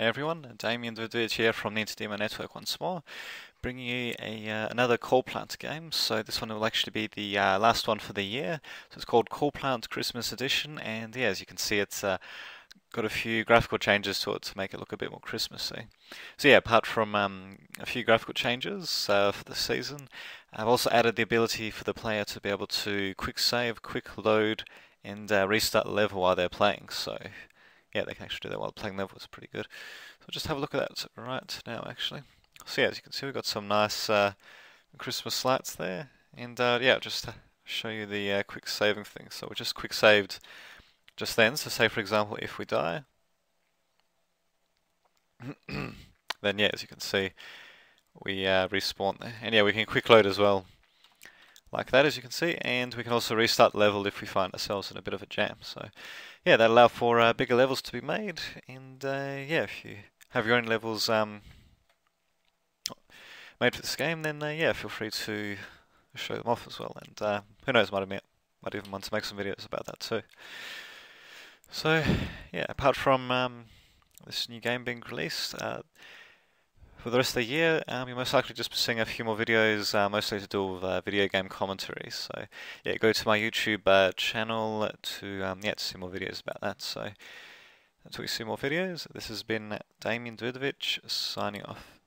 Hey everyone, Damien DuVert here from the Interdemo Network once more, bringing you another Coal Plant game. So this one will actually be the last one for the year. So it's called Coal Plant Christmas Edition, and yeah, as you can see, it's got a few graphical changes to it to make it look a bit more Christmassy. So yeah, apart from a few graphical changes for the season, I've also added the ability for the player to be able to quick save, quick load, and restart the level while they're playing. So yeah, they can actually do that while playing level, it's pretty good. So just have a look at that right now, actually. So yeah, as you can see, we've got some nice Christmas lights there. And yeah, I'll just show you the quick saving thing. So we just quick saved just then. So say, for example, if we die, then yeah, as you can see, we respawn there. And yeah, we can quick load as well, like that, as you can see, and we can also restart the level if we find ourselves in a bit of a jam. So yeah, that allows for bigger levels to be made, and yeah, if you have your own levels made for this game, then yeah, feel free to show them off as well, and who knows, might even want to make some videos about that too. So yeah, apart from this new game being released, for the rest of the year, you're most likely just be seeing a few more videos, mostly to do with video game commentary. So yeah, go to my YouTube channel to see more videos about that. So until you see more videos, this has been Damien Dudovich signing off.